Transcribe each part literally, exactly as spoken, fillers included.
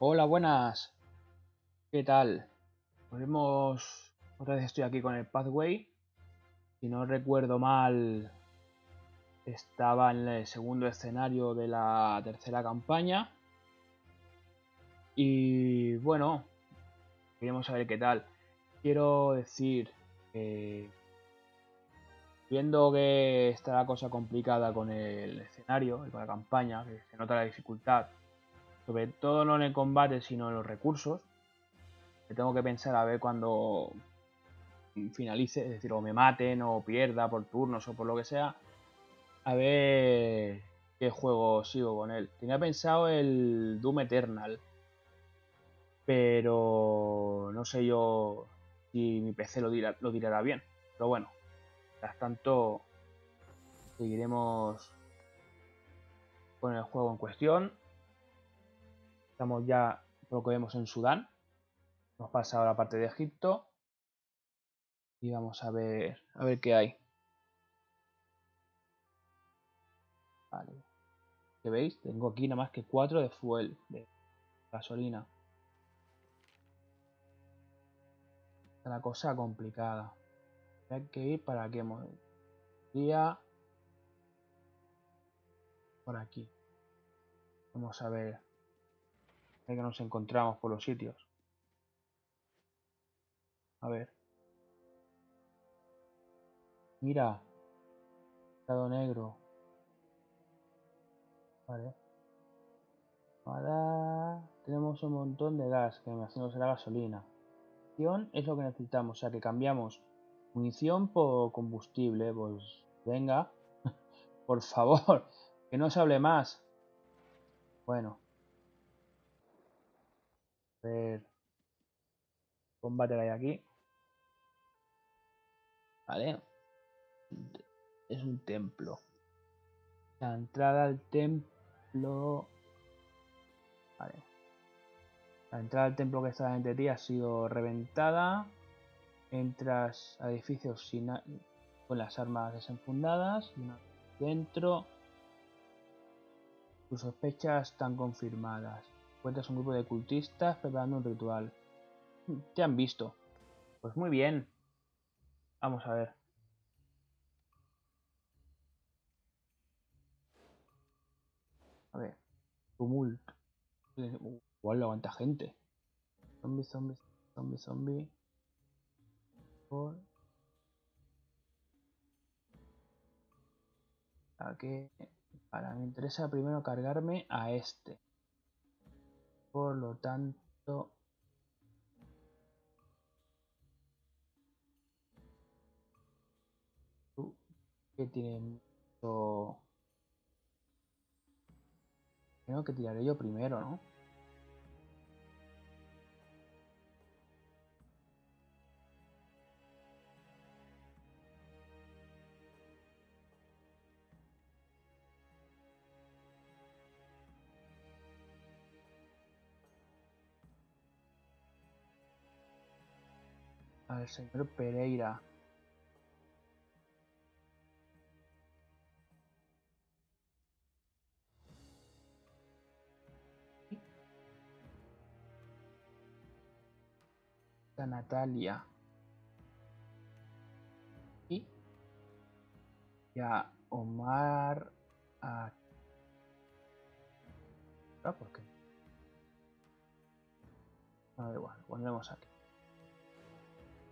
Hola, buenas. ¿Qué tal? Volvemos. Otra vez estoy aquí con el Pathway. Si no recuerdo mal, estaba en el segundo escenario de la tercera campaña. Y bueno, queremos saber qué tal. Quiero decir que, viendo que está la cosa complicada con el escenario y con la campaña, que se nota la dificultad, sobre todo no en el combate sino en los recursos, que tengo que pensar a ver cuando finalice, es decir, o me maten o pierda por turnos o por lo que sea, a ver qué juego sigo con él. Tenía pensado el Doom Eternal, pero no sé yo si mi P C lo, dirá, lo tirará bien, pero bueno. Mientras tanto, seguiremos con el juego en cuestión. Estamos ya, por lo que vemos, en Sudán. Hemos pasado a la parte de Egipto. Y vamos a ver, a ver qué hay. Vale. ¿Qué veis? Tengo aquí nada más que cuatro de fuel, de gasolina. Está la cosa complicada. Hay que ir para que día por aquí. Vamos a ver que nos encontramos por los sitios. A ver. Mira. Estado negro. Vale. Ahora tenemos un montón de gas, que me imagino será gasolina. Es lo que necesitamos, o sea que cambiamos munición por combustible, pues venga, por favor, que no se hable más. Bueno. A ver. Combate que hay aquí. Vale. Es un templo. La entrada al templo. Vale. La entrada al templo que está delante de ti ha sido reventada. Entras a edificios sin a con las armas desenfundadas. Dentro, tus sospechas están confirmadas. Encuentras un grupo de cultistas preparando un ritual. Te han visto. Pues muy bien. Vamos a ver. A ver. Tumulto. Igual lo aguanta gente. Zombie, zombie, zombie, zombie. A que para me interesa primero cargarme a este, por lo tanto que tiene mucho, creo que tiraré yo primero, ¿no? Al señor Pereira. A Natalia. Y a Omar. A... Ah, ¿por qué? No, igual, volvemos aquí.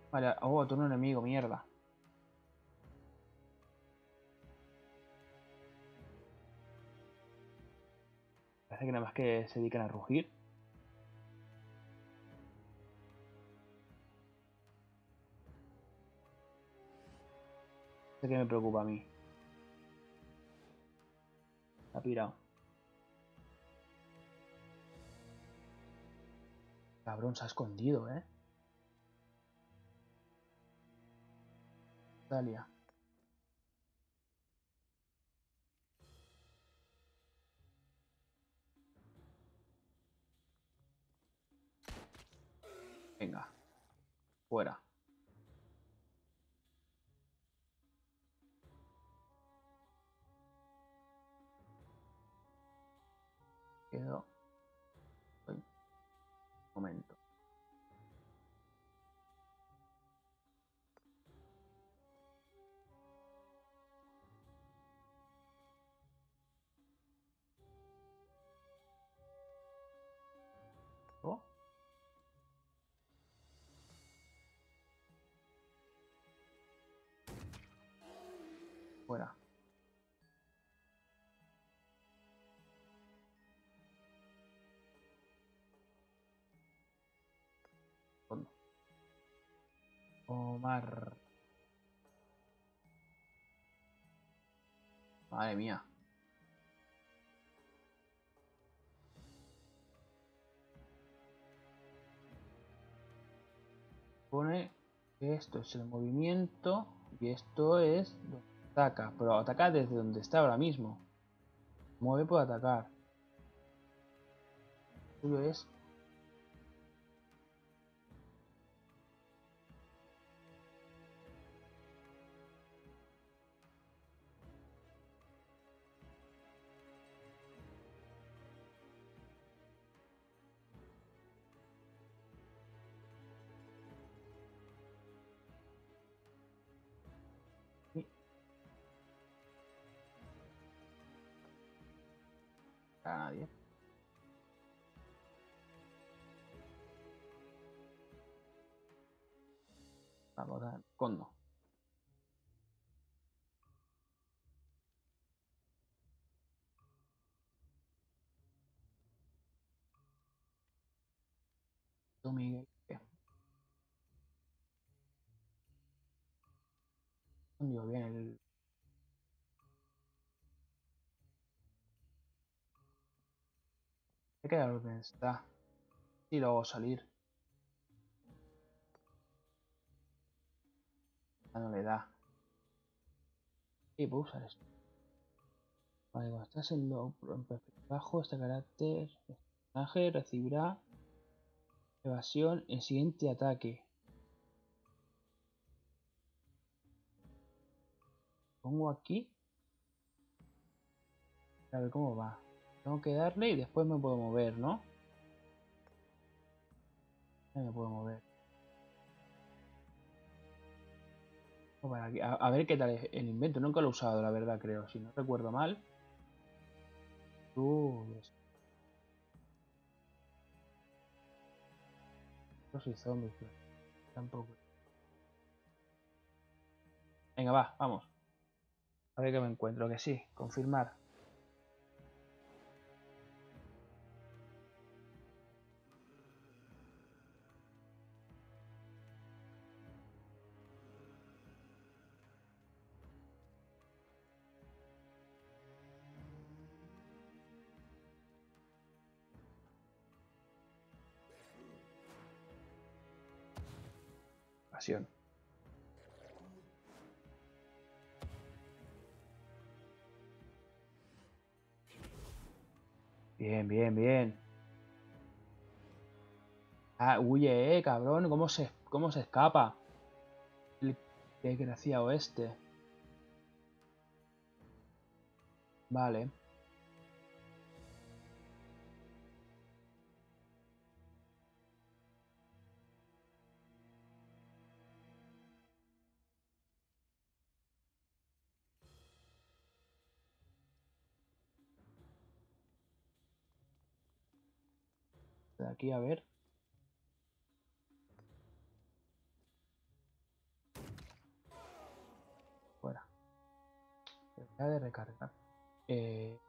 Vale, oh, turno enemigo, mierda. Parece que nada más que se dedican a rugir. Sé que me preocupa a mí. Ha pirado. Cabrón, se ha escondido, eh. Dalia. Venga, fuera. Quedó. momento. ¿Oh? Fuera. Fondo. Omar. Madre mía. Pone que esto es el movimiento y esto es donde ataca, pero ataca desde donde está ahora mismo. Mueve por atacar. Eso es. A nadie. Vamos a ver, condo. Tú, Miguel. Dio bien el... Hay que dar orden, está. Y luego salir. Ya no le da. Y puedo usar esto. Vale, cuando estás en lo en perfil bajo, este carácter, este personaje recibirá evasión en el siguiente ataque. Pongo aquí. A ver cómo va. Tengo que darle y después me puedo mover, ¿no? Ahí me puedo mover. Para aquí. A, a ver qué tal es el invento. Nunca lo he usado, la verdad, creo. Si no recuerdo mal. Uh, Dios. No soy zombie, pero tampoco. Venga, va, vamos. A ver qué me encuentro. Que sí, confirmar. Pasión. Bien, bien, bien. Ah, huye, eh, cabrón. ¿Cómo se, cómo se escapa? El desgraciado este. Vale. Aquí a ver. Fuera. Debería de recargar. Eh...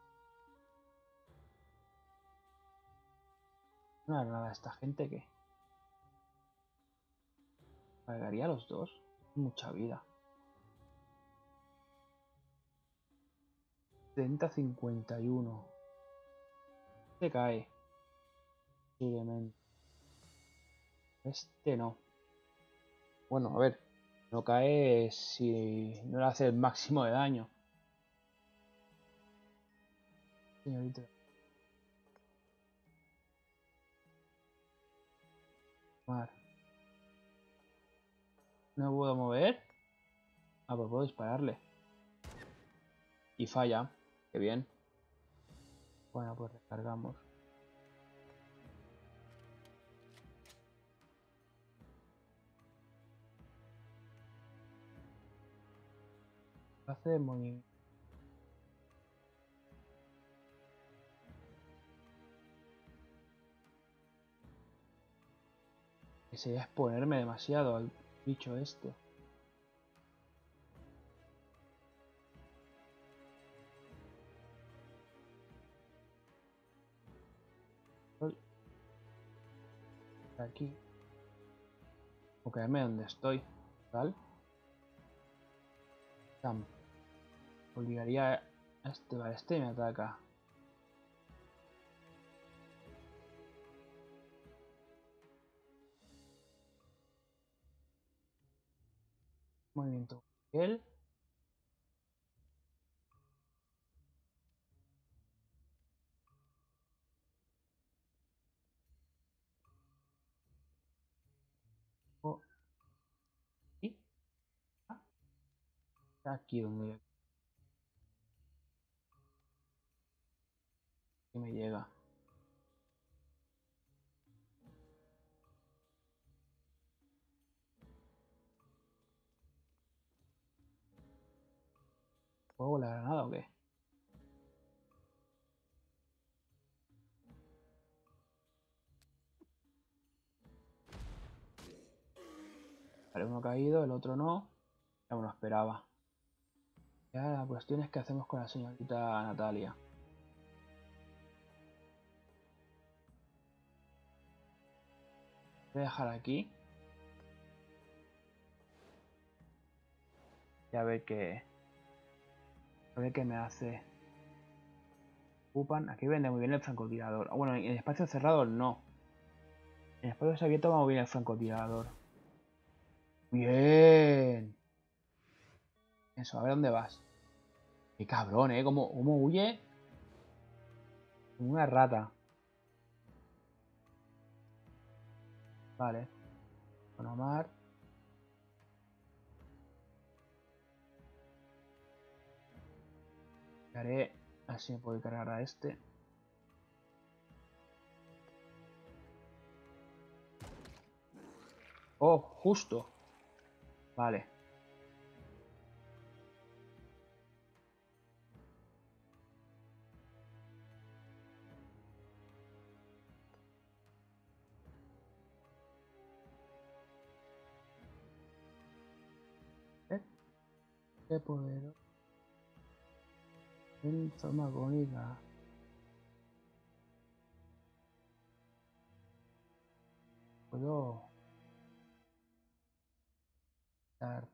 No, nada, esta gente que... ¿Cargaría a los dos? Mucha vida. setenta cincuenta y uno. Se cae. Este no. Bueno, a ver. No cae si no le hace el máximo de daño. Señorita. Vale. No puedo mover. Ah, pues puedo dispararle. Y falla. Qué bien. Bueno, pues recargamos. Lo hacemos y... Que sería exponerme demasiado al bicho este. Aquí. O quedarme donde estoy. ¿Tal? Cam. Obligaría a este, vale, este y me ataca. Movimiento. Él. Aquí donde yo... me llega. ¿Juego la granada o qué? Vale, uno ha caído, el otro no. Ya me lo esperaba. Ya la cuestión es qué hacemos con la señorita Natalia. Voy a dejar aquí. Y a ver qué... A ver qué me hace. Ocupan. Aquí vende muy bien el francotirador. Bueno, en espacio cerrado no. En espacio abierto va muy bien el francotirador. ¡Bien! Eso, a ver dónde vas. Qué cabrón, ¿eh? ¿Cómo, cómo huye? Como una rata. Vale. Bueno, Mar. Cargaré. Así me puedo cargar a este. Oh, justo. Vale. Qué poder. En forma agónica. Puedo dar.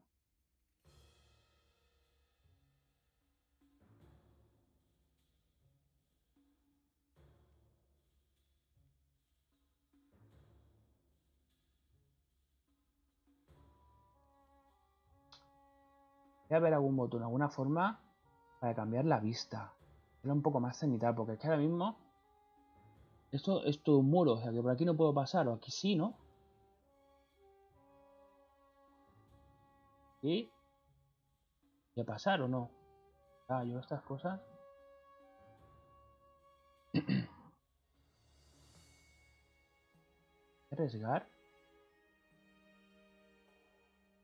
Voy a ver algún botón, alguna forma para cambiar la vista. Era un poco más cenital, porque es que ahora mismo esto es todo un muro, o sea que por aquí no puedo pasar, o aquí sí, ¿no? ¿Y? ¿Voy a pasar o no? Ah, yo estas cosas... ¿Voy a arriesgar?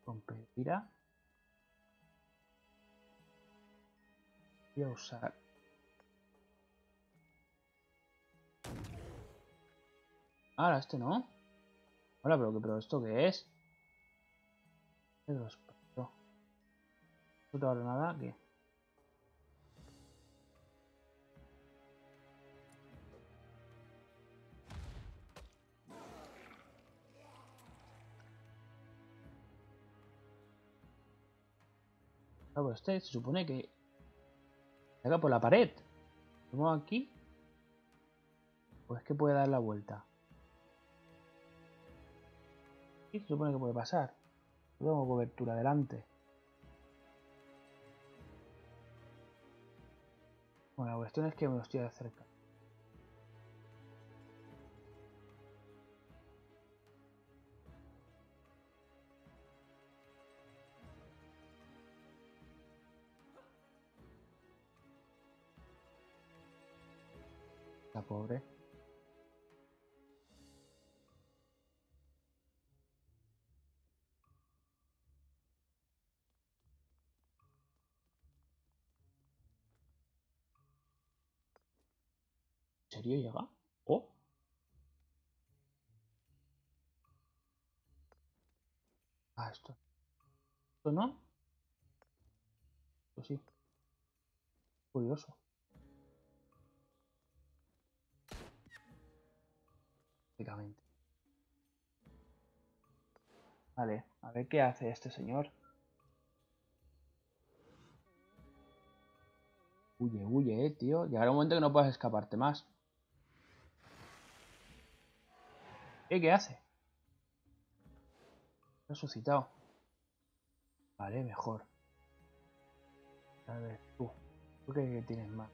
Competirá. Voy a usar ahora este no. Hola, pero que pero esto qué es. Los no te ahora nada que claro, este se supone que acá por la pared. ¿Vamos aquí? Pues que puede dar la vuelta. Y se supone que puede pasar. No tengo cobertura delante. Bueno, la cuestión es que me lo estoy de cerca. Pobre. serio llega? ¿Oh? Ah, esto. ¿Esto no? Pues sí. Curioso. Prácticamente. Vale, a ver qué hace este señor. Huye, huye, eh, tío. Llegará un momento que no puedas escaparte más. ¿Eh? ¿Qué hace? Resucitado. Vale, mejor. A ver, tú. ¿Tú qué tienes más?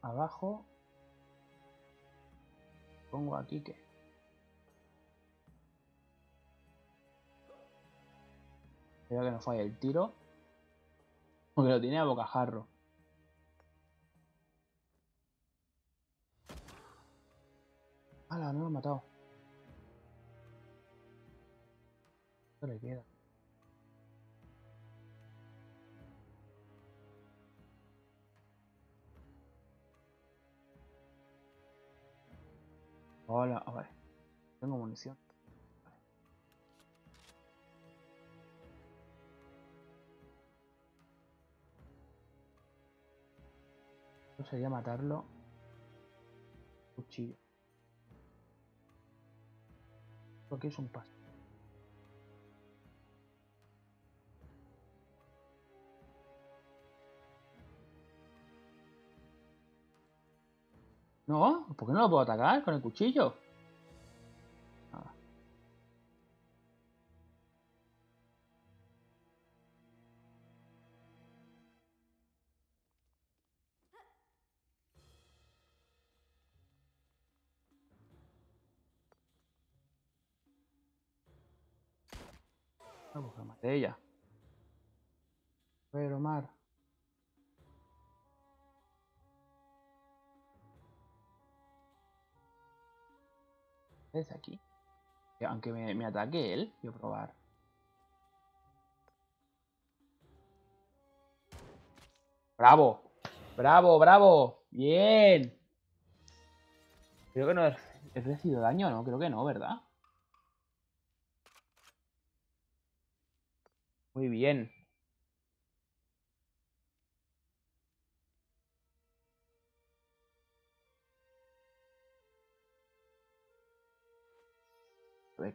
Abajo. Pongo aquí que... Espero que no falle el tiro. Porque lo tiene a bocajarro. ¡Hala! No lo he matado. ¿Qué le queda? Hola, a ver. Tengo munición. Sería matarlo cuchillo, porque es un paso. No, ¿por qué no lo puedo atacar con el cuchillo? Ah. De ella. Pero Mar. Es aquí. Aunque me, me ataque él, yo probar. ¡Bravo! ¡Bravo, bravo! ¡Bien! Creo que no he, he recibido daño, ¿no? Creo que no, ¿verdad? Muy bien. A ver.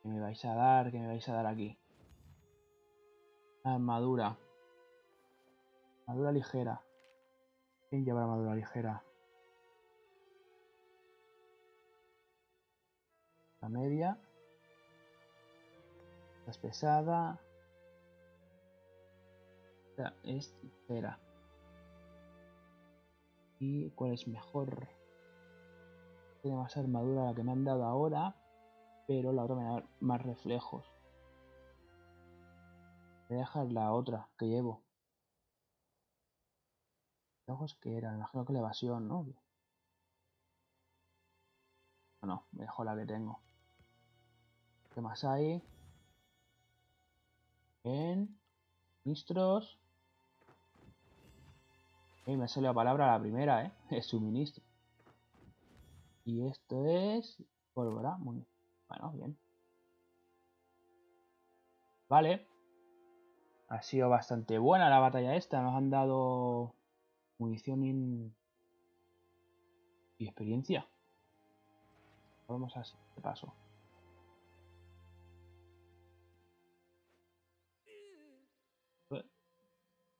¿Qué me vais a dar? ¿Qué me vais a dar aquí? Armadura. Armadura ligera. ¿Quién lleva la armadura ligera? La media. La pesada. Esta es ligera. ¿Y cuál es mejor? Tiene más armadura la que me han dado ahora, pero la otra me da más reflejos. Voy a dejar la otra que llevo. Reflejos que eran, imagino que la evasión, ¿no? No, no, me dejo la que tengo. ¿Qué más hay? Bien. Suministros. Hey, me sale la palabra la primera, ¿eh? Es suministro. Y esto es... pólvora. Muy... Bueno, bien. Vale. Ha sido bastante buena la batalla esta. Nos han dado munición y, y experiencia. Vamos a hacer este paso.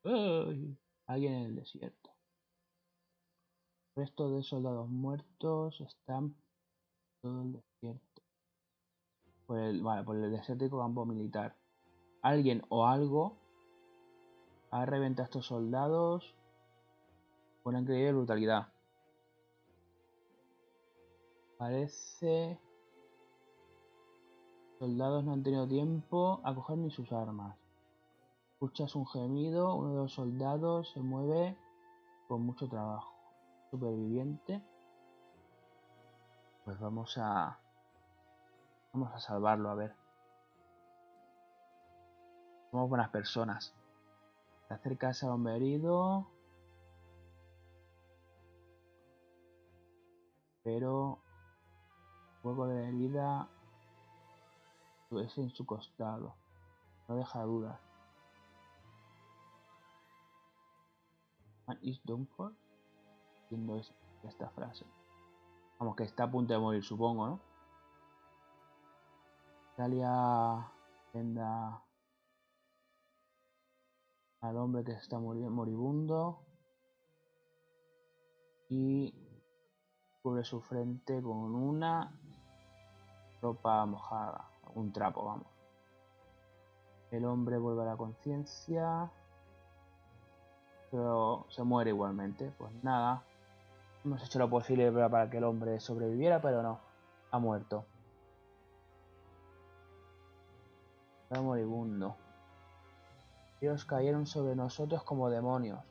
Uy, alguien en el desierto. El resto de soldados muertos están todo el desierto. Por el, vale, por el desértico campo militar. Alguien o algo ha reventado a estos soldados con una increíble brutalidad. Parece que soldados no han tenido tiempo a coger ni sus armas. Escuchas un gemido, uno de los soldados se mueve con mucho trabajo. Superviviente. Pues vamos a... Vamos a salvarlo, a ver. Somos buenas personas. Te acercas a hombre herido. Pero fuego de herida es en su costado. No deja dudas. Man is done for. Entiendo esta frase. Vamos, que está a punto de morir, supongo, ¿no? Italia venda al hombre que está moribundo. Y cubre su frente con una ropa mojada, un trapo, vamos. El hombre vuelve a la conciencia, pero se muere igualmente. Pues nada, hemos hecho lo posible para que el hombre sobreviviera, pero no, ha muerto. Está moribundo. Ellos cayeron sobre nosotros como demonios.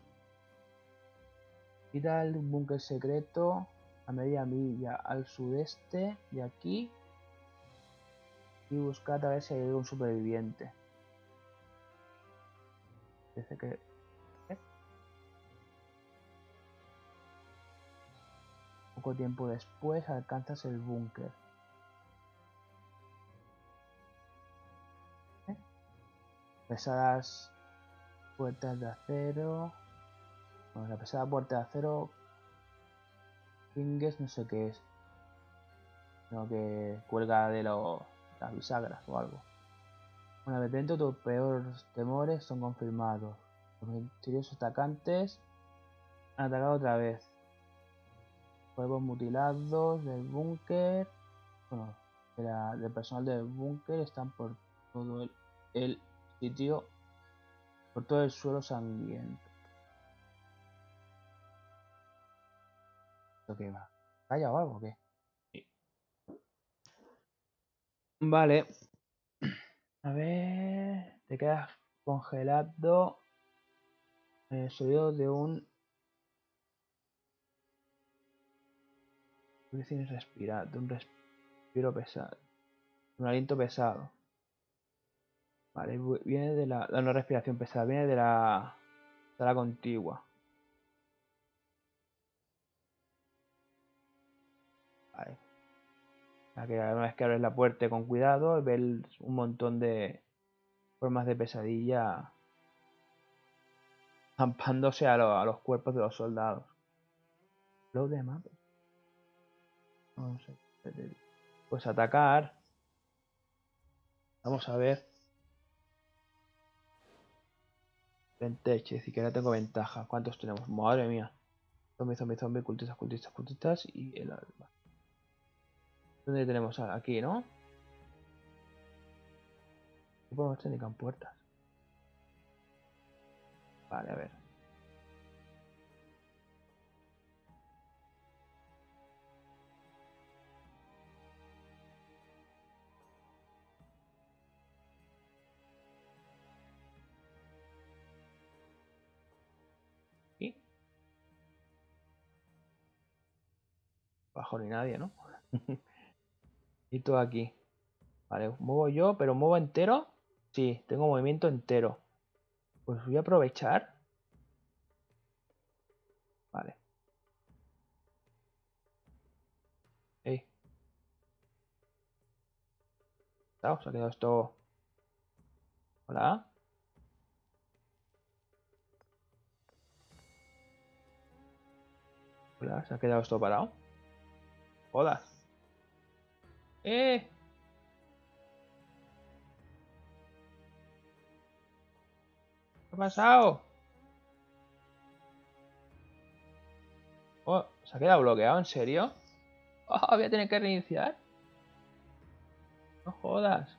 Vital un búnker secreto a media milla al sudeste de aquí y buscad a ver si hay algún superviviente. Parece que... ¿eh? Poco tiempo después alcanzas el búnker. ¿Eh? Pesadas puertas de acero... Bueno, la pesada puerta de acero... no sé qué es, sino que cuelga de lo, las bisagras o algo. Una vez dentro, tus peores temores son confirmados. Los misteriosos atacantes han atacado otra vez. Cuerpos mutilados del búnker, bueno, de la, del personal del búnker están por todo el, el sitio, por todo el suelo sangriento. ¿Qué va? ¿Talla o algo o qué? Sí. Vale. A ver... Te quedas congelado en el sonido de un... sin respirar, de un respiro pesado. Un aliento pesado. Vale, viene de la... No, no respiración pesada, viene de la... de la contigua. Vale. Una vez que abres la puerta con cuidado, ves un montón de formas de pesadilla zampándose a, lo, a los cuerpos de los soldados. Los demás. No sé. Pues atacar. Vamos a ver. Venteche, si que ahora tengo ventaja. ¿Cuántos tenemos? Madre mía. Zombie, zombie, zombie, cultistas, cultistas, cultistas y el alma. ¿Dónde tenemos? Aquí, ¿no? No podemos tener que en puertas. Vale, a ver. ¿Y? Bajo ni nadie, ¿no? Y todo aquí. Vale, muevo yo, pero muevo entero. Sí, tengo movimiento entero. Pues voy a aprovechar. Vale. Ey. Claro, se ha quedado esto. Hola. Hola, se ha quedado esto parado. Hola. ¡Eh! ¿Qué ha pasado? Oh, ¿se ha quedado bloqueado? ¿En serio? Oh, ¿voy a tener que reiniciar? No jodas.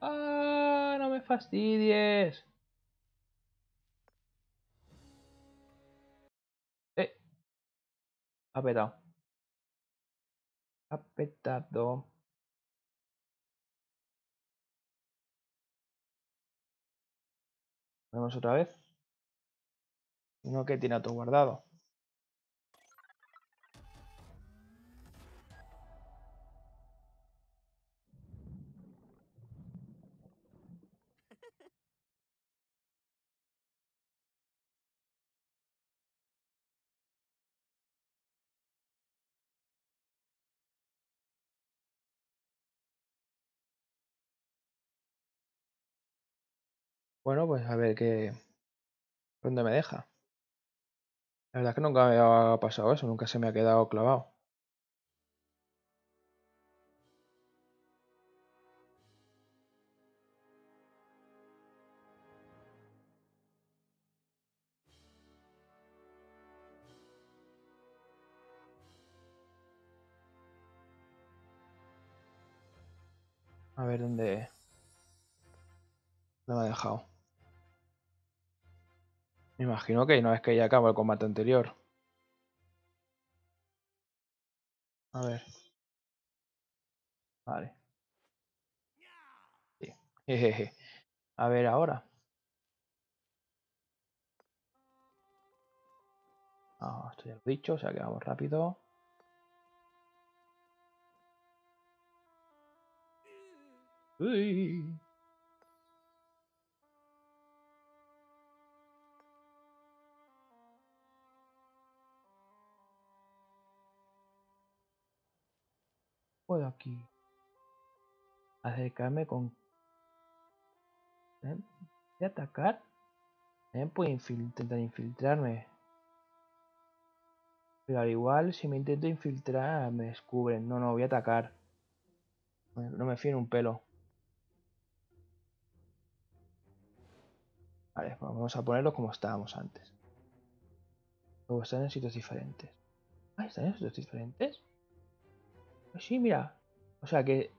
¡Ah! ¡No me fastidies! ¡Eh! Ha petado. Apetado. Vamos otra vez. Uno que tiene auto guardado. Bueno, pues a ver qué... ¿Dónde me deja? La verdad es que nunca me ha pasado eso, nunca se me ha quedado clavado. A ver dónde, dónde me ha dejado. Me imagino que no es que ya acaba el combate anterior. A ver. Vale. Sí. Jejeje. A ver ahora. Ah, esto ya lo he dicho, o sea que vamos rápido. Uy. Puedo aquí acercarme con ¿Eh? de atacar. También ¿Eh? puedo infil intentar infiltrarme, pero al igual si me intento infiltrar me descubren. No, no voy a atacar. No me fío en un pelo. Vale, pues vamos a ponerlo como estábamos antes. Luego están en sitios diferentes. Ah, ¿están en sitios diferentes? Pues sí, mira. O sea que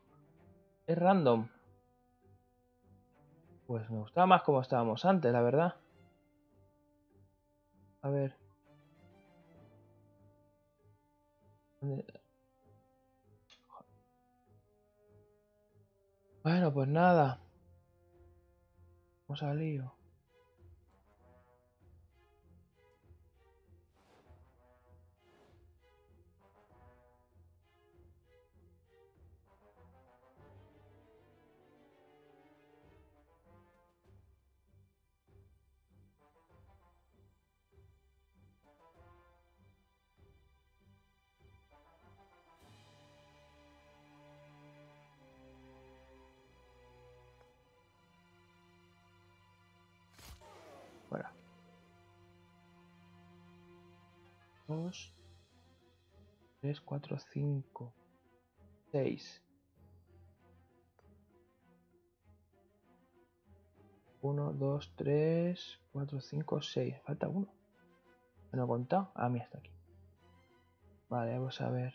es random. Pues me gustaba más como estábamos antes, la verdad. A ver. ¿Dónde? Bueno, pues nada. Vamos al lío. tres, cuatro, cinco, seis uno, dos, tres, cuatro, cinco, seis, falta uno, no he contado, ah, mira, está aquí. Vale, vamos a ver.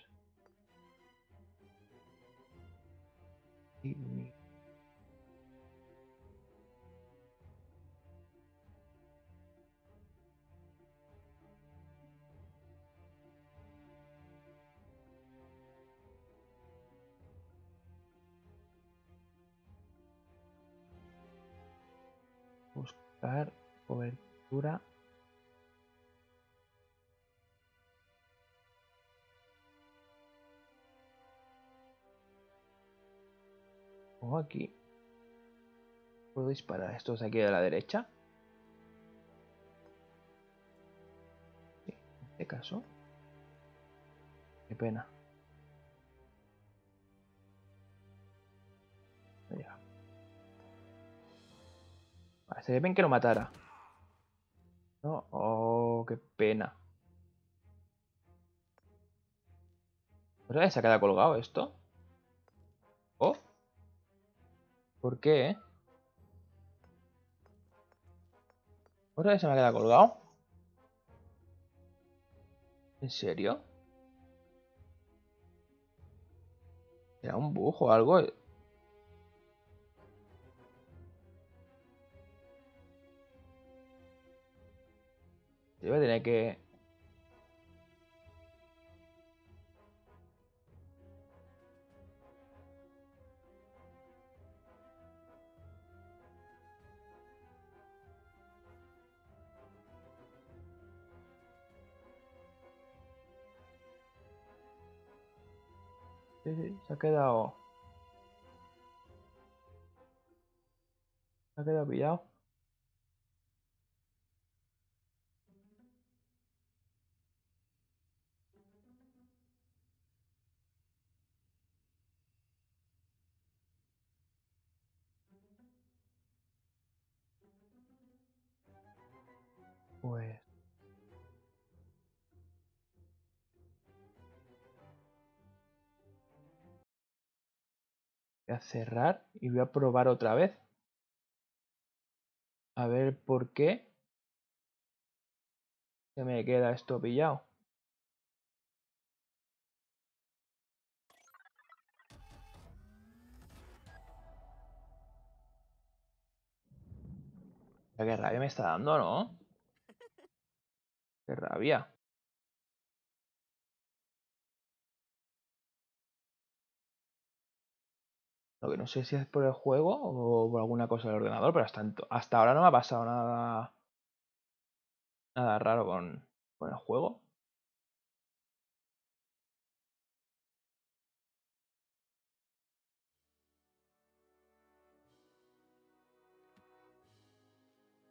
Buscar cobertura. O aquí. ¿Puedo disparar estos de aquí de la derecha? Sí, en este caso. Qué pena. Allá. Sería bien que lo matara. No, oh, qué pena. ¿Otra vez se ha quedado colgado esto? Oh. ¿Por qué? ¿Otra vez se me ha quedado colgado? ¿En serio? ¿Era un bug o algo? Yo voy a tener que... Sí, sí, se ha quedado... Se ha quedado pillado. pues... Voy a cerrar y voy a probar otra vez. A ver por qué se me queda esto pillado. Qué rabia me está dando, ¿no? Qué rabia. Lo que no sé si es por el juego o por alguna cosa del ordenador, pero hasta, hasta ahora no me ha pasado nada nada raro con, con el juego.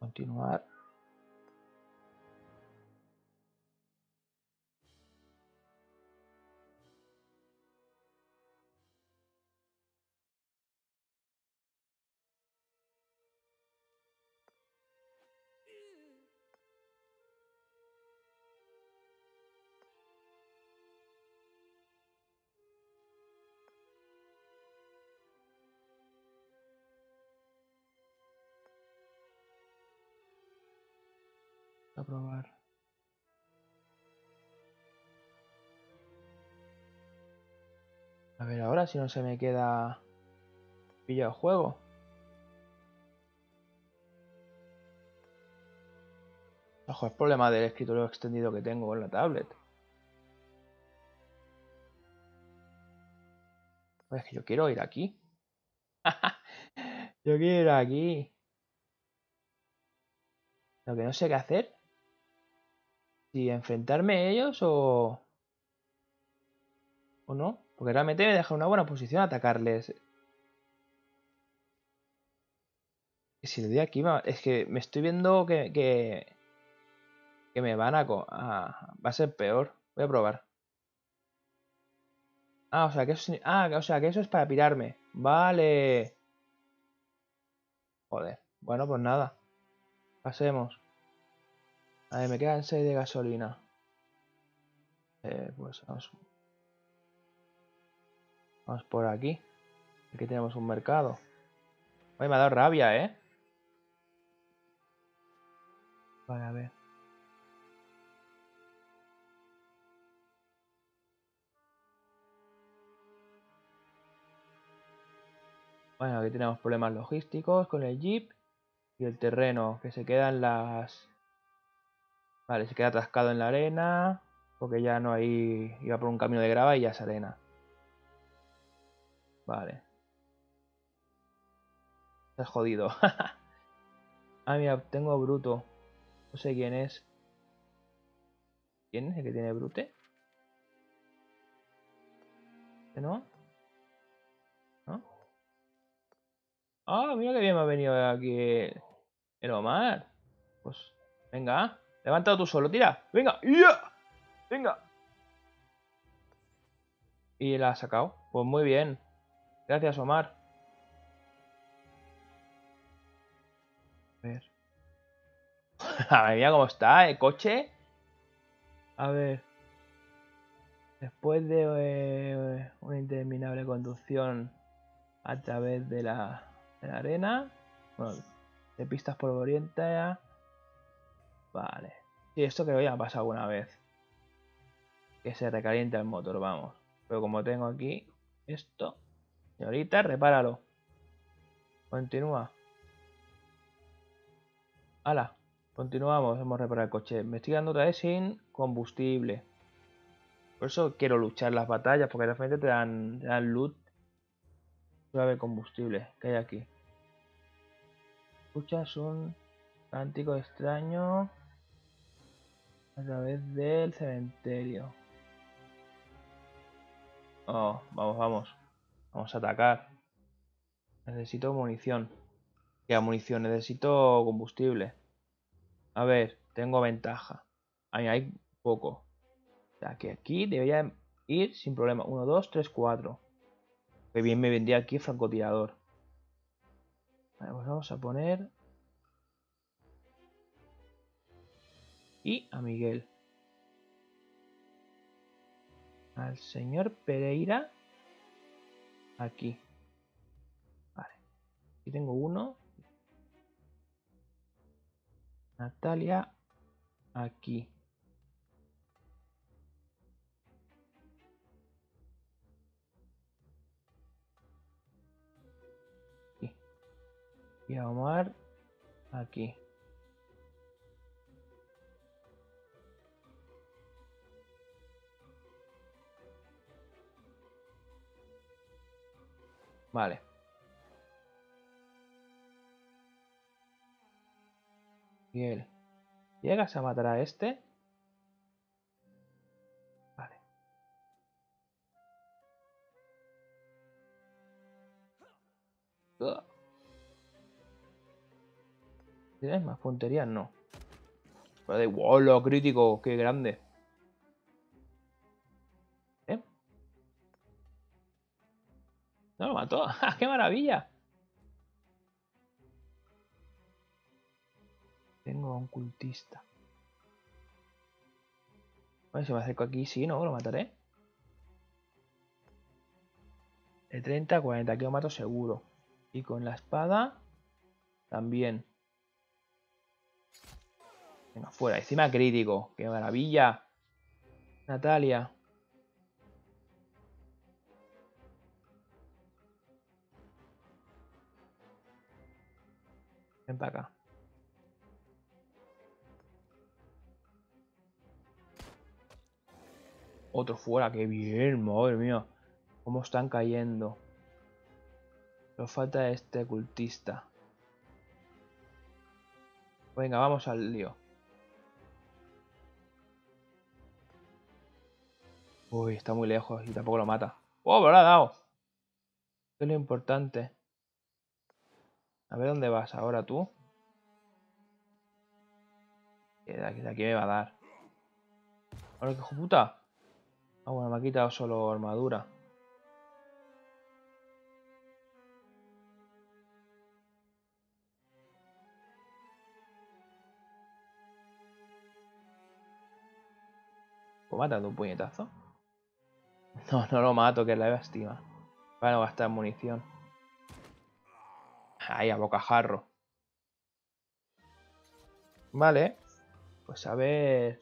Continuar. A probar. A ver ahora si no se me queda pillado el juego. Ojo, es problema del escritorio extendido que tengo con la tablet. Pues es que yo quiero ir aquí. Yo quiero ir aquí. Lo que no sé qué hacer. Si enfrentarme a ellos o... o no. Porque realmente me deja una buena posición atacarles. Y si le doy aquí... es que me estoy viendo que... que, que me van a, a... va a ser peor. Voy a probar. Ah, o sea que eso, ah, o sea, que eso es para pirarme. Vale. Joder. Bueno, pues nada. Pasemos. A ver, me quedan seis de gasolina. Eh, pues vamos. Vamos por aquí. Aquí tenemos un mercado. Ay, me ha dado rabia, ¿eh? Vale, a ver. Bueno, aquí tenemos problemas logísticos con el jeep. Y el terreno, que se quedan las... Vale, se queda atascado en la arena, porque ya no hay... Iba por un camino de grava y ya es arena. Vale. Estás jodido. Ah, mira, tengo Bruto. No sé quién es. ¿Quién es el que tiene Brute? ¿No? ¿No? Ah, mira que bien me ha venido aquí el Omar. Pues, venga. Levanta tú solo, tira. Venga, yeah. Venga. Y la ha sacado. Pues muy bien. Gracias, Omar. A ver. A ver, mira cómo está el coche. A ver. Después de eh, una interminable conducción a través de la, de la arena. Bueno, de pistas polvorientas. Vale. Sí, esto creo que ya ha pasado una vez. Que se recalienta el motor, vamos. Pero como tengo aquí esto... Señorita, repáralo. Continúa. ¡Hala! Continuamos. Hemos reparado el coche. Me estoy dando otra vez sin combustible. Por eso quiero luchar las batallas. Porque de repente te dan, te dan loot. Voy a ver combustible. ¿Qué hay aquí? Escuchas un cántico extraño... a través del cementerio. Oh, vamos, vamos. Vamos a atacar. Necesito munición. ¿Qué munición? Necesito combustible. A ver, tengo ventaja. Ahí hay poco. O sea, que aquí debería ir sin problema. uno, dos, tres, cuatro. Qué bien me vendría aquí el francotirador. Vale, pues vamos a poner... y a Miguel. Al señor Pereira. Aquí. Vale. Aquí tengo uno. Natalia. Aquí. Aquí. Y a Omar. Aquí. Vale. Bien. ¿Llegas a matar a este? Vale. ¿Tienes más punterías? No. Pero de igual, lo crítico, qué grande. No lo mató. ¡Qué maravilla! Tengo a un cultista. Bueno, si me acerco aquí, sí, no, lo mataré. De treinta a cuarenta, aquí lo mato seguro. Y con la espada, también. Venga, fuera. Encima crítico. ¡Qué maravilla! Natalia. Ven para acá. Otro fuera, qué bien, madre mía. Cómo están cayendo. Nos falta este cultista. Venga, vamos al lío. Uy, está muy lejos y tampoco lo mata. ¡Oh, pero lo ha dado! Eso es lo importante. A ver dónde vas ahora tú. De aquí, de aquí me va a dar. Ahora que hijo puta. Ah, bueno, me ha quitado solo armadura. ¿Puedo matar de un puñetazo? No, no lo mato, que es la lástima. Para no gastar munición. Ahí, a bocajarro. Vale. Pues a ver...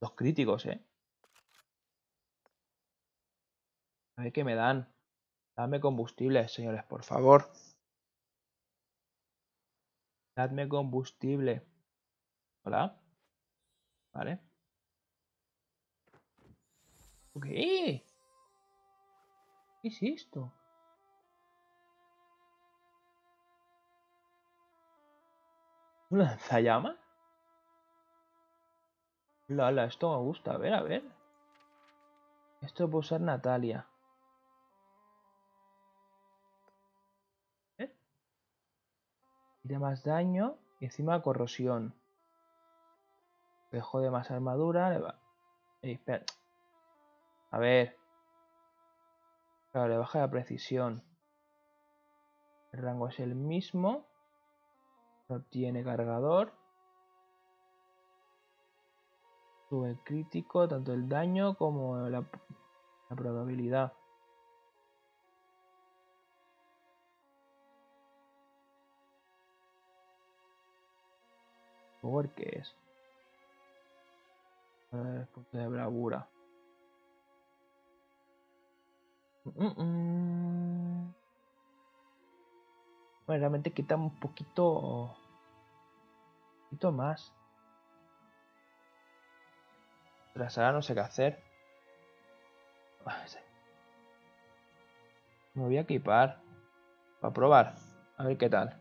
Los críticos, ¿eh? A ver qué me dan. Dadme combustible, señores, por favor. Dadme combustible. Hola. Vale. ¿Qué? ¿Qué es esto? ¿Un lanzallamas? Lala, esto me gusta. A ver, a ver. Esto lo puede usar Natalia. ¿Eh? Tira más daño y encima corrosión. Le jode más armadura. Le va... Ey, espera. A ver. Claro, le baja la precisión. El rango es el mismo. No tiene cargador. Sube el crítico, tanto el daño como la, la probabilidad. ¿Por qué es? El punto de bravura. Mm -mm. Bueno, realmente quitamos un poquito... Un poquito más. Tras ahora no sé qué hacer. Me voy a equipar. Para probar. A ver qué tal.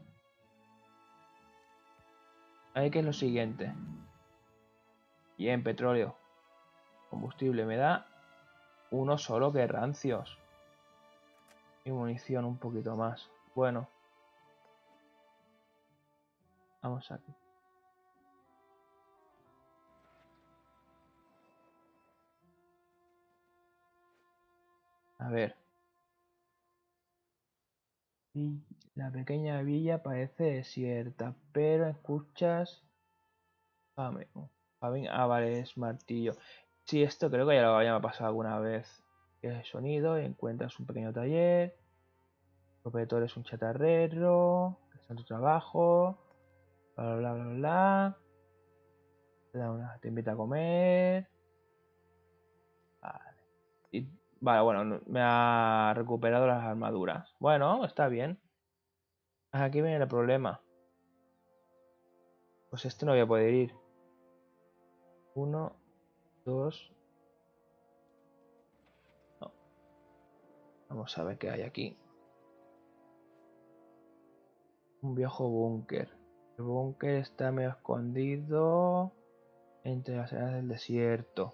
A ver qué es lo siguiente. Bien, petróleo. Combustible me da uno solo, que rancios. Y munición un poquito más. Bueno. Vamos aquí. A ver. La pequeña villa parece desierta, pero escuchas... Ah, me... Paving. Ah, vale, es martillo. Sí, esto creo que ya lo había pasado alguna vez. Que es el sonido. Encuentras un pequeño taller. El propietario es un chatarrero. Que está en tu trabajo. Bla, bla, bla, bla. Te, da una, te invita a comer. Vale. Y, vale, bueno, me ha recuperado las armaduras. Bueno, está bien. Aquí viene el problema. Pues este no voy a poder ir. Uno, dos. No. Vamos a ver qué hay aquí. Un viejo búnker. El búnker está medio escondido entre las arenas del desierto.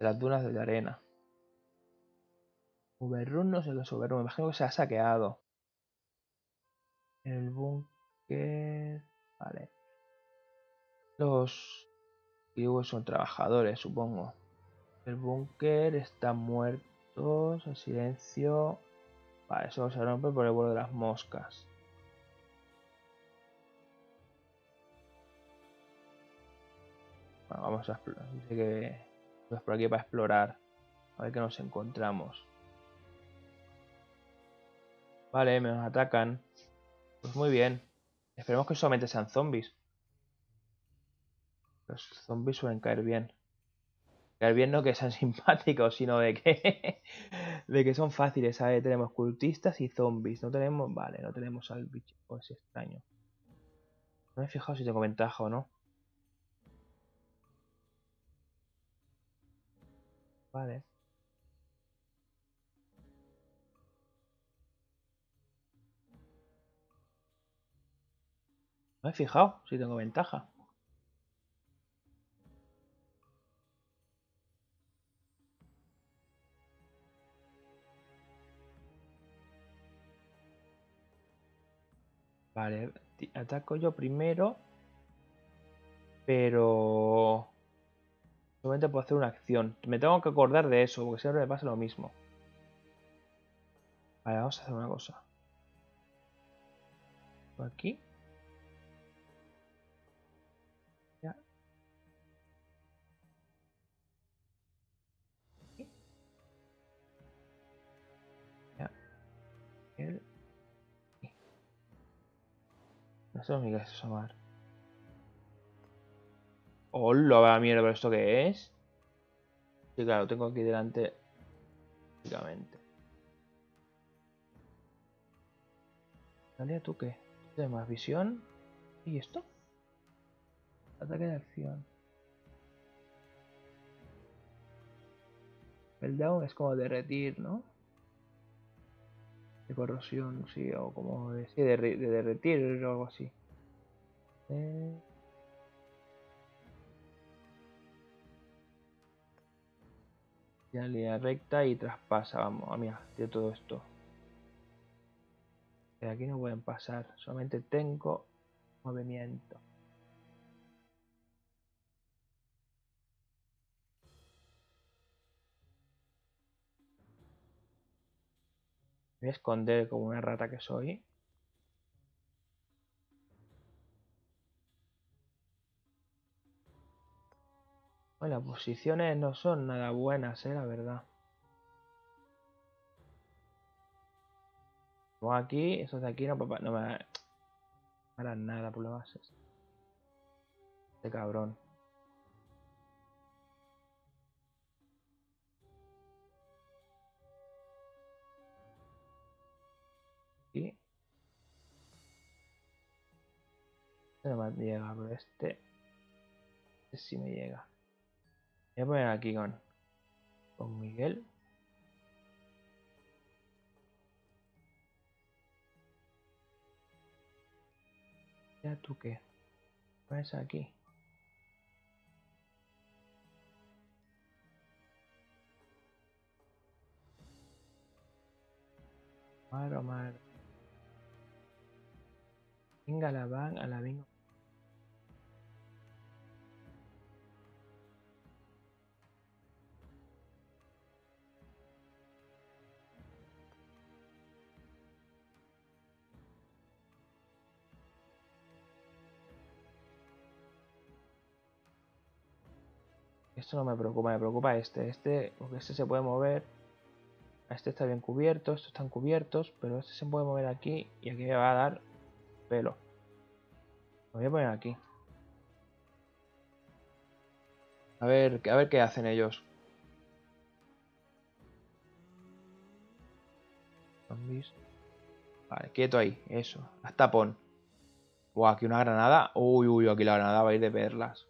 De las dunas de la arena. Uberrun, no sé qué es Uberrun. Me imagino que se ha saqueado. El búnker. Vale. Los antiguos son trabajadores, supongo. El búnker está muerto. En silencio. Vale, eso se rompe por el vuelo de las moscas. Bueno, vamos a explorar. Dice que vamos por aquí para explorar. A ver qué nos encontramos. Vale, me nos atacan. Pues muy bien. Esperemos que solamente sean zombies. Los zombies suelen caer bien. Caer bien no que sean simpáticos, sino de que de que son fáciles, ¿sabes? Tenemos cultistas y zombies. No tenemos... Vale, no tenemos al bicho ese extraño. No me he fijado si tengo ventaja o no. Vale. No me he fijado si tengo ventaja. Vale, ataco yo primero, pero solamente puedo hacer una acción. Me tengo que acordar de eso, porque siempre me pasa lo mismo. Vale, vamos a hacer una cosa. Por aquí. Ya. Aquí. Ya. El... Esto me quiere asomar. ¡Hola, mierda! ¿Pero esto qué es? Sí, claro, tengo aquí delante. Básicamente. Dalia, ¿tú qué? ¿Tienes más visión? ¿Y esto? Ataque de acción. El down es como derretir, ¿no? De corrosión, sí, o como de, sí, de, de derretir o algo así. Eh... Ya línea recta y traspasa, vamos, ah, mira, de todo esto. De aquí no pueden pasar, solamente tengo movimiento. Me voy a esconder como una rata que soy. Bueno, las posiciones no son nada buenas, eh, la verdad. Como aquí, esos de aquí no, papá, no me harán nada por las bases. Este cabrón. No me llega, pero este, este sí me llega. Voy a poner aquí con, con Miguel. Ya tú qué, pones aquí. Maro, maro. Venga, la van, a la vengo. Esto no me preocupa, me preocupa este. Este, porque este se puede mover. Este está bien cubierto, estos están cubiertos, pero este se puede mover aquí y aquí me va a dar pelo. Lo voy a poner aquí. A ver, a ver qué hacen ellos. Zombies. Vale, quieto ahí, eso. Hasta pon. Buah, aquí una granada. Uy, uy, aquí la granada va a ir de perlas.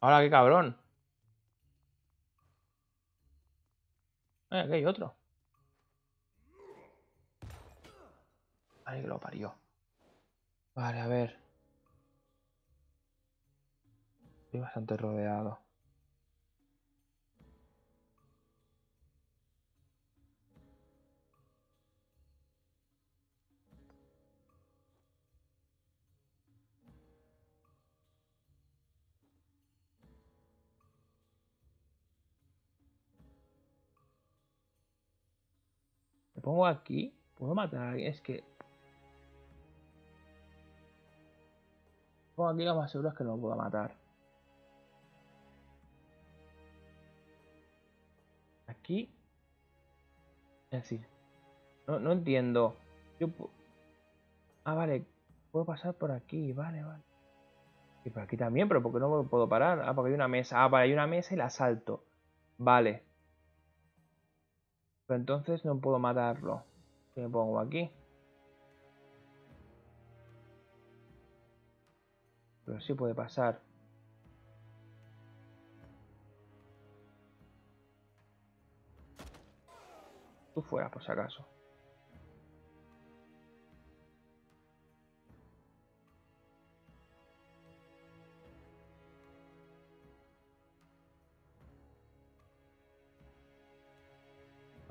Ahora, qué cabrón. Eh, aquí hay otro. Vale, que lo parió. Vale, a ver. Estoy bastante rodeado. Me pongo aquí. ¿Puedo matar a alguien? Es que... Pongo aquí, lo más seguro es que no lo puedo matar. Aquí. Es decir, no, no entiendo. Yo ah, vale. Puedo pasar por aquí. Vale, vale. Y por aquí también, pero ¿por qué no puedo parar? Ah, porque hay una mesa. Ah, vale, hay una mesa y la salto. Vale. Pero entonces no puedo matarlo. Me pongo aquí. Pero sí puede pasar. Tú fuera, por si acaso.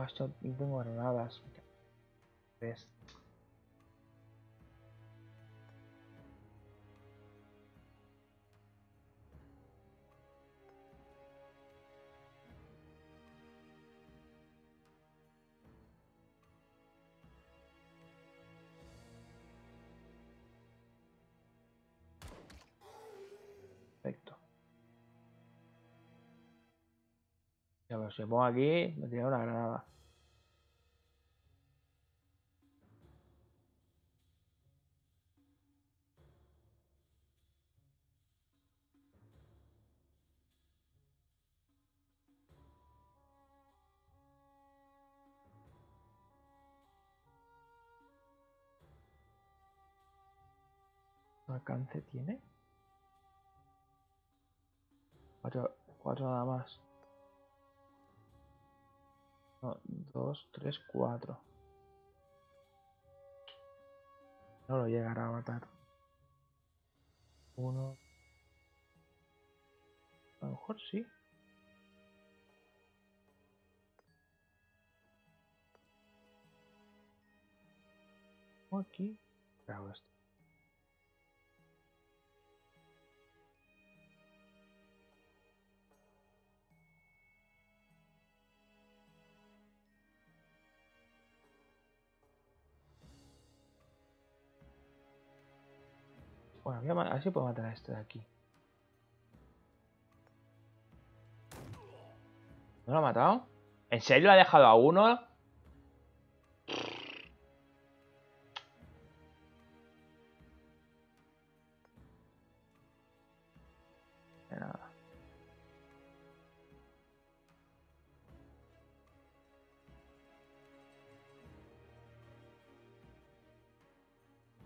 Esto no tengo granadas. ¿Ves? Perfecto. Ya, pero si me pongo aquí, me tira una granada. ¿Alcance tiene? Cuatro, cuatro nada más. No, dos, tres, cuatro. No lo llegará a matar. Uno. A lo mejor sí. O aquí. Claro, esto. Bueno, voy a, a ver si puedo matar a este de aquí. ¿No lo ha matado? ¿En serio lo ha dejado a uno? De nada.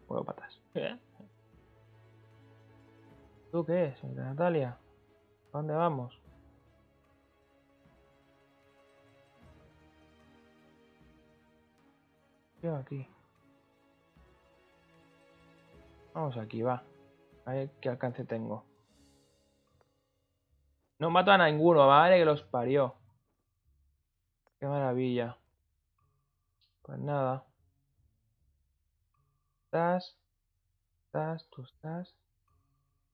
Puedo patas. ¿Eh? ¿Tú qué es, Natalia? ¿A dónde vamos? Yo aquí. Vamos aquí, va. A ver qué alcance tengo. No mato a ninguno, vale que los parió. Qué maravilla. Pues nada. Estás. Estás, tú estás.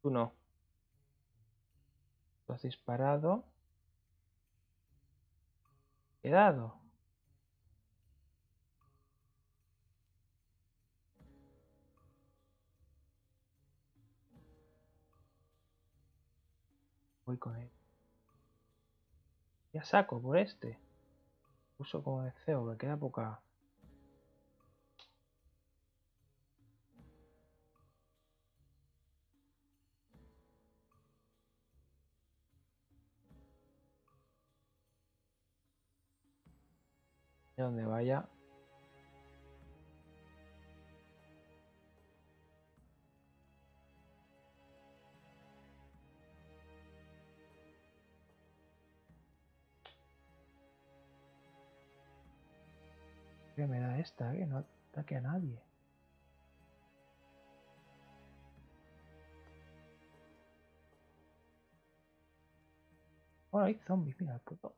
Tú no. Tú has disparado. He dado. Voy con él. Ya saco por este. Uso como deseo, me queda poca. De donde vaya. ¿Qué me da esta? Que no ataque a nadie. Bueno, hay zombies, mira, puto.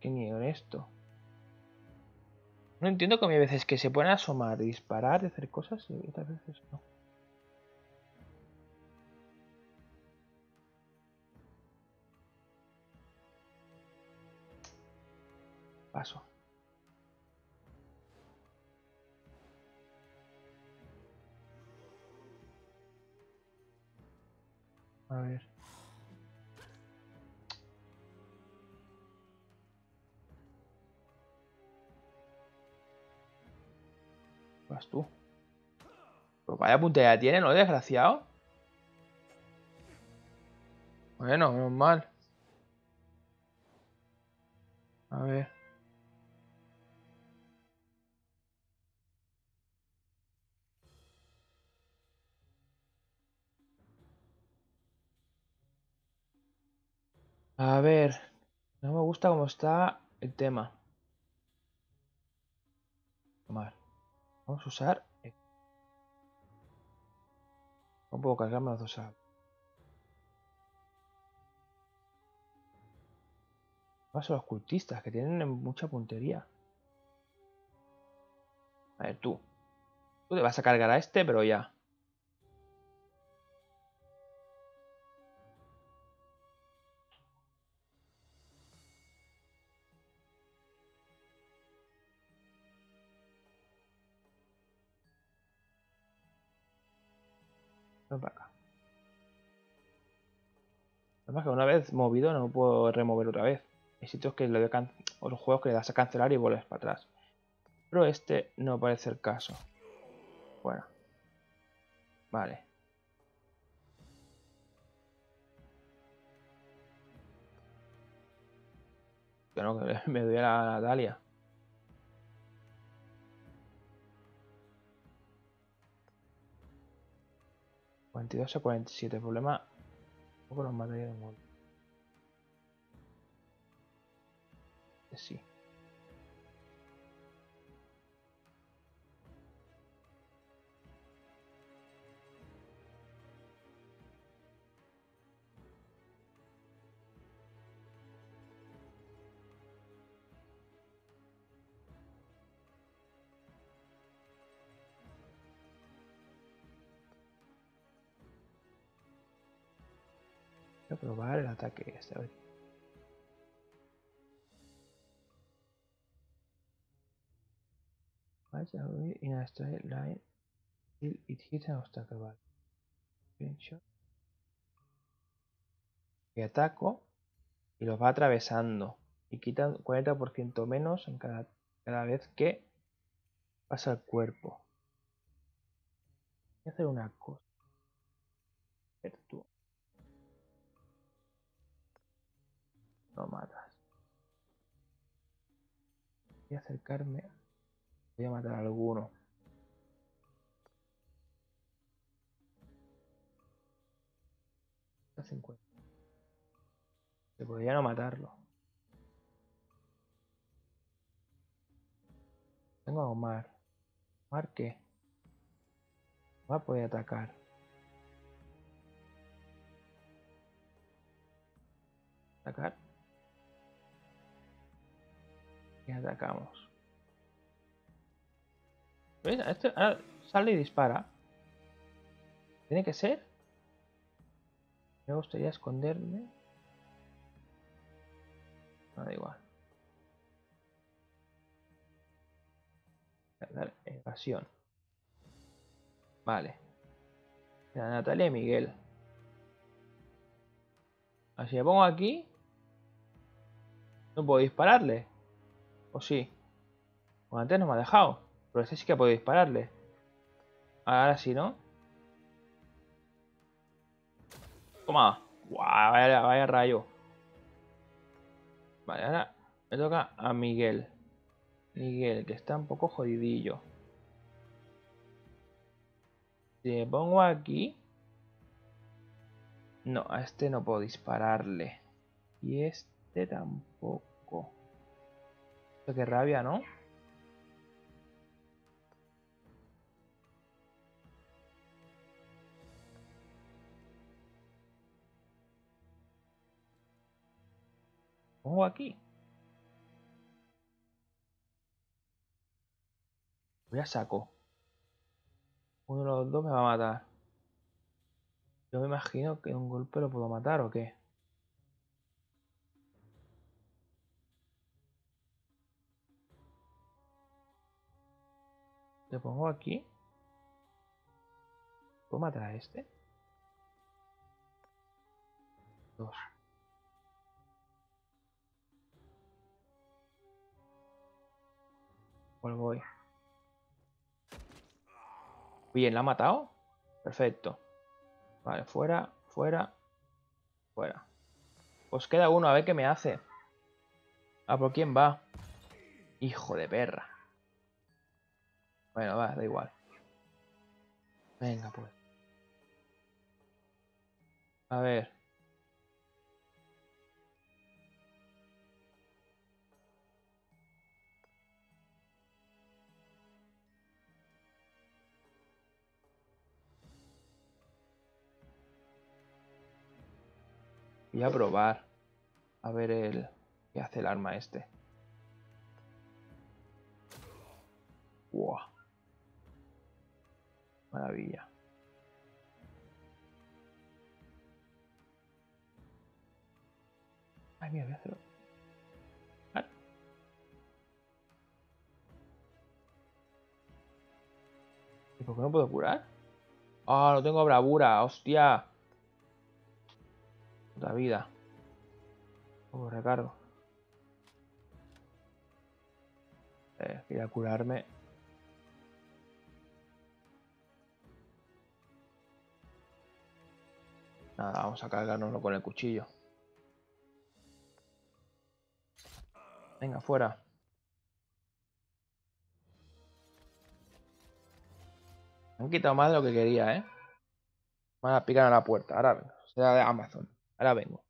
¿Qué niego esto? No entiendo cómo hay veces que se pueden asomar, disparar, hacer cosas y otras veces no. Paso. A ver. Vas tú. Pues vaya puntería tiene, ¿no, desgraciado? Bueno, menos mal. A ver. A ver, no me gusta cómo está el tema. Tomar. Vamos a usar. El... No puedo cargarme las dos. Paso a los cultistas que tienen mucha puntería. A ver, tú. Tú te vas a cargar a este, pero ya. Para acá. Además que una vez movido no lo puedo remover otra vez. Hay sitios que le doy o los juegos que le das a cancelar y vuelves para atrás. Pero este no parece el caso. Bueno. Vale. Yo no, me doy a la Dalia. cuarenta y dos a cuarenta y siete, problema un poco los materiales del mundo. Sí. Voy a probar el ataque este, a ver. In a straight line till it hits an obstacle, vale. Y ataco y los va atravesando y quitan cuarenta por ciento menos en cada, cada vez que pasa el cuerpo. Voy a hacer una cosa. Virtual. No matas. Voy a acercarme. Voy a matar a alguno. cincuenta. Se podría no matarlo. Tengo a Omar. ¿Omar qué? Omar puede atacar. Atacar. Y atacamos. ¿Veis? Este ahora sale y dispara. ¿Tiene que ser? Me gustaría esconderme. No, da igual. seleccionar evasión. Vale. La Natalia y Miguel. Así me pongo aquí. No puedo dispararle. ¿O sí? Bueno, antes no me ha dejado. Pero este sí que puedo dispararle. Ahora sí, ¿no? Toma. Guau, vaya, vaya rayo. Vale, ahora me toca a Miguel. Miguel, que está un poco jodidillo. Si me pongo aquí... No, a este no puedo dispararle. Y este tampoco. Esto que rabia, ¿no? Pongo aquí. Voy a saco. Uno de los dos me va a matar. Yo me imagino que un golpe lo puedo matar o qué. Le pongo aquí. ¿Puedo matar a este? Dos. Voy. Bien, ¿la ha matado? Perfecto. Vale, fuera, fuera, fuera. Pues queda uno, a ver qué me hace. ¿A por quién va? Hijo de perra. Bueno, va, da igual. Venga, pues. A ver. Voy a probar. A ver el... ¿Qué hace el arma este? ¡Wow! Maravilla. Ay, mira, voy a hacerlo. Vale. ¿Y por qué no puedo curar? ¡Ah, no tengo bravura! ¡Hostia! Puta vida. Como recargo. Eh, quería curarme. Nada, vamos a cargárnoslo con el cuchillo. Venga, fuera. Me han quitado más de lo que quería, ¿eh? Me van a picar a la puerta. Ahora venga. Será de Amazon. Ahora vengo.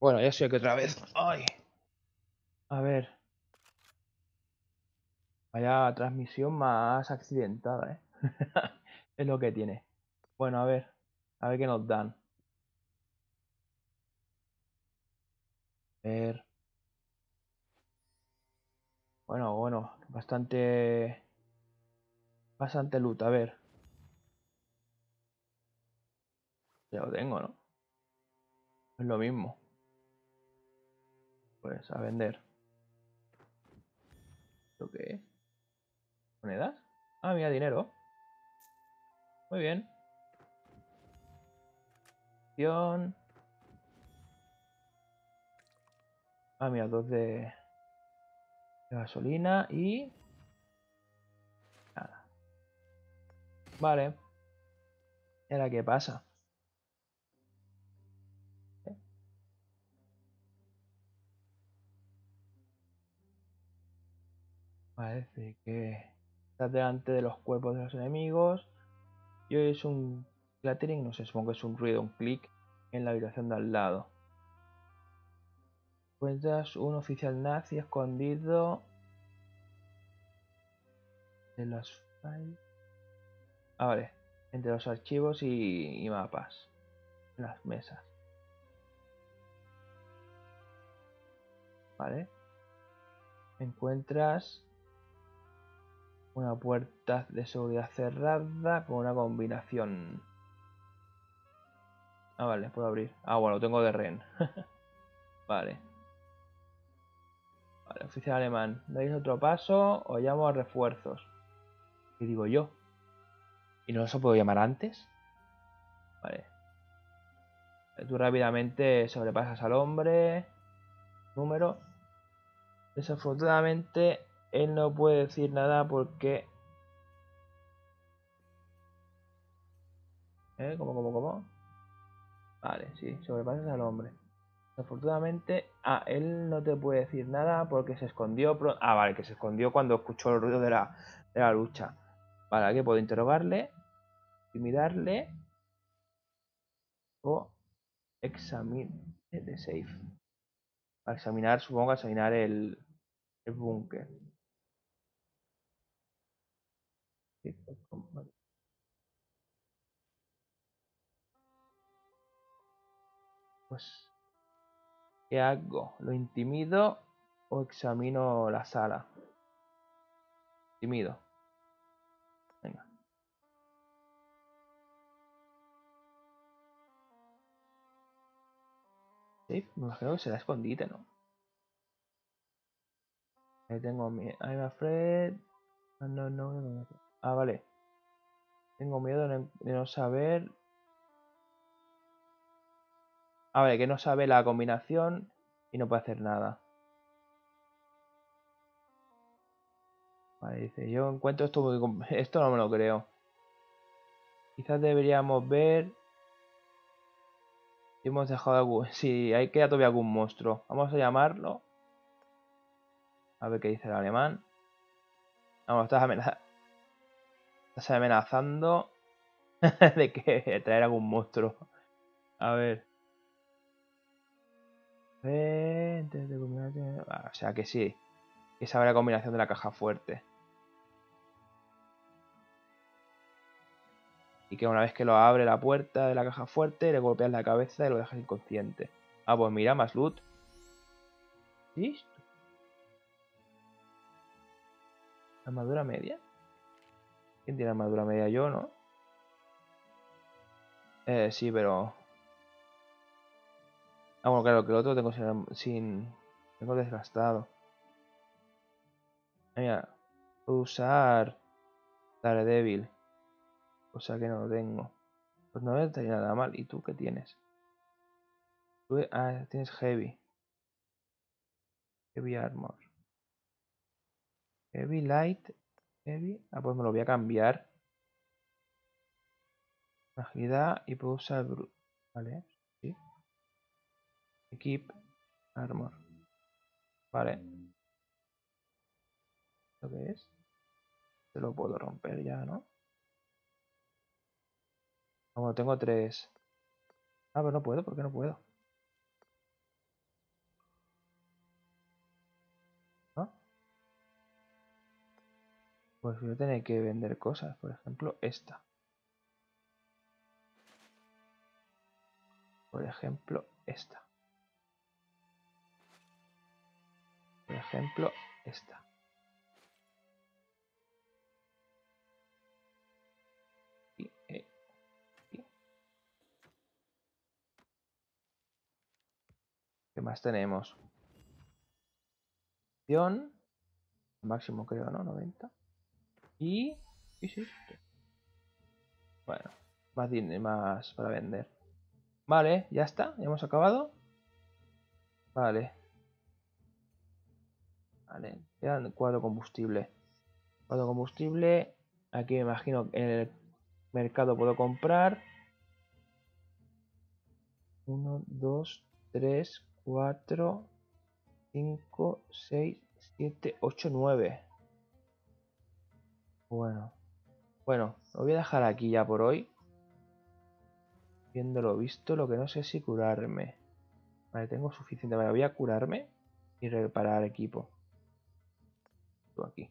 Bueno, ya soy aquí otra vez. Ay. A ver. Vaya transmisión más accidentada, ¿eh? Es lo que tiene. Bueno, a ver. A ver qué nos dan. A ver. Bueno, bueno. Bastante... Bastante loot, a ver. Ya lo tengo, ¿no? Es lo mismo. Pues a vender. ¿Lo qué es? ¿Monedas? Ah, mira, dinero. Muy bien. Acción. Ah, mira, dos de... de gasolina y... nada. Vale. ¿Y ahora qué pasa? Parece que estás delante de los cuerpos de los enemigos. Y hoy es un clattering, no sé, supongo que es un ruido, un clic en la habitación de al lado. Encuentras un oficial nazi escondido de los files. Ah, vale, entre los archivos y, y mapas, en las mesas. Vale. Encuentras una puerta de seguridad cerrada con una combinación. Ah, vale, puedo abrir. Ah, bueno, tengo de rehén. Vale. Vale, oficial alemán. ¿Dais otro paso o llamo a refuerzos? ¿Qué digo yo? ¿Y no los puedo llamar antes? Vale. Tú rápidamente sobrepasas al hombre. Número. Desafortunadamente... él no puede decir nada porque... ¿Eh? ¿Cómo, cómo, cómo? Vale, sí, sobrepasas al hombre. Desafortunadamente... Ah, él no te puede decir nada porque se escondió... Pro... Ah, vale, que se escondió cuando escuchó el ruido de la, de la lucha. Vale, aquí puedo interrogarle, intimidarle o examinar el safe. Para examinar, supongo, examinar el, el búnker. Pues, ¿qué hago? ¿Lo intimido o examino la sala? Intimido. Venga. Sí, me imagino que será escondite, ¿no? Ahí tengo mi... I'm afraid... No, no, no, no, no. Ah, vale. Tengo miedo de no saber... Ah, vale, que no sabe la combinación y no puede hacer nada. Vale, dice, yo encuentro esto muy... Esto no me lo creo. Quizás deberíamos ver... Si hemos dejado algún... Si hay que todavía algún monstruo. Vamos a llamarlo. A ver qué dice el alemán. Vamos, estás amenazando. Estás amenazando de que traer algún monstruo. A ver. Ah, o sea que sí. Que sabe la combinación de la caja fuerte. Y que una vez que lo abre la puerta de la caja fuerte, le golpeas la cabeza y lo dejas inconsciente. Ah, pues mira, más loot. Listo. ¿Armadura media? ¿Quién tiene armadura media? Yo, ¿no? Eh, sí, pero... Ah, bueno, claro, que el otro tengo sin... sin... tengo desgastado. Ah, mira, puedo usar... Daredevil. O sea que no lo tengo. Pues no me estaría nada mal. ¿Y tú qué tienes? Tú... Ah, tienes Heavy. Heavy Armor. Heavy Light... Heavy. Ah, pues me lo voy a cambiar. Agilidad y puedo usar... Bru vale, sí. Equip Armor. Vale. ¿Esto qué es? Se lo puedo romper ya, ¿no? Como tengo tres... Ah, pero no puedo, ¿por qué no puedo? Pues voy a tener que vender cosas, por ejemplo, esta. Por ejemplo, esta. Por ejemplo, esta. Y, eh, y. ¿Qué más tenemos? Acción. Máximo creo, ¿no? noventa. Y... ¿qué es esto? Bueno, más dinero, más para vender. Vale, ya está, ya hemos acabado. Vale. Vale, quedan cuatro combustible. Cuatro combustible. Aquí me imagino que en el mercado puedo comprar. Uno, dos, tres, cuatro, cinco, seis, siete, ocho, nueve. Bueno, bueno, lo voy a dejar aquí ya por hoy. Viéndolo visto, lo que no sé si curarme. Vale, tengo suficiente. Vale, voy a curarme y reparar equipo. Aquí.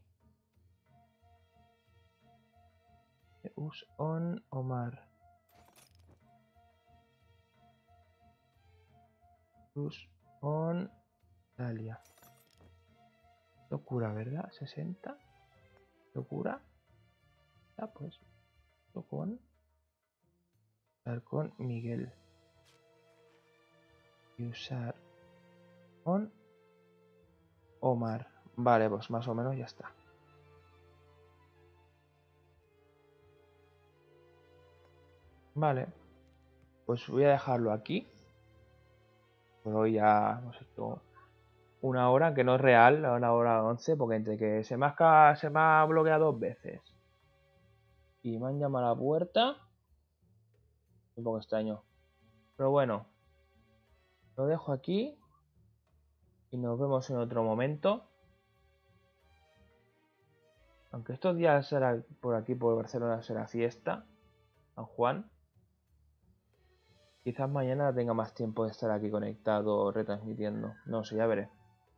Use on Omar. Use on Dalia. Locura, ¿verdad? sesenta. Locura. Ah, pues. Con. Con Miguel. Y usar con Omar. Vale, pues más o menos ya está. Vale. Pues voy a dejarlo aquí. Por hoy ya hemos hecho una hora, que no es real, una hora once, porque entre que se me ha, se me ha bloqueado dos veces. Y me han llamado a la puerta. Un poco extraño. Pero bueno. Lo dejo aquí. Y nos vemos en otro momento. Aunque estos días será por aquí, por Barcelona, será fiesta, San Juan. Quizás mañana tenga más tiempo de estar aquí conectado, retransmitiendo. No sé, ya veré.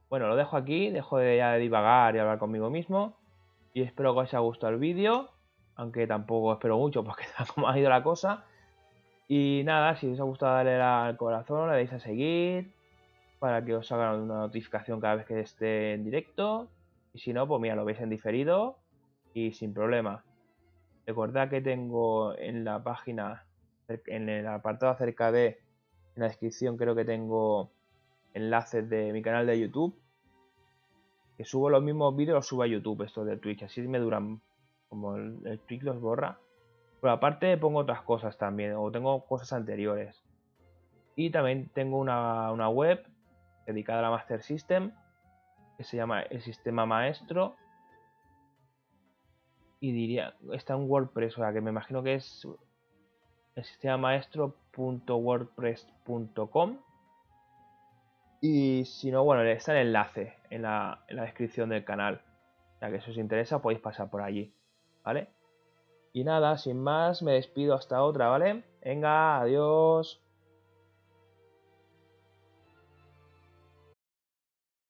Bueno, lo dejo aquí, dejo de, ya de divagar y hablar conmigo mismo. Y espero que os haya gustado el vídeo, aunque tampoco espero mucho porque tal como ha ido la cosa. Y nada, si os ha gustado darle al corazón, le dais a seguir, para que os hagan una notificación cada vez que esté en directo. Y si no, pues mira, lo veis en diferido y sin problema. Recordad que tengo en la página, en el apartado acerca de, en la descripción creo que tengo enlaces de mi canal de YouTube. Que subo los mismos vídeos, los subo a YouTube, estos de Twitch. Así me duran, como el, el Twitch los borra. Pero aparte pongo otras cosas también, o tengo cosas anteriores. Y también tengo una, una web dedicada a la Master System, que se llama El Sistema Maestro, y diría, está en WordPress, o sea que me imagino que es el sistema maestro punto wordpress punto com. Y si no, bueno, está el enlace en la, en la descripción del canal, o sea que si os interesa podéis pasar por allí, ¿vale? Y nada, sin más, me despido hasta otra, ¿vale? Venga, adiós.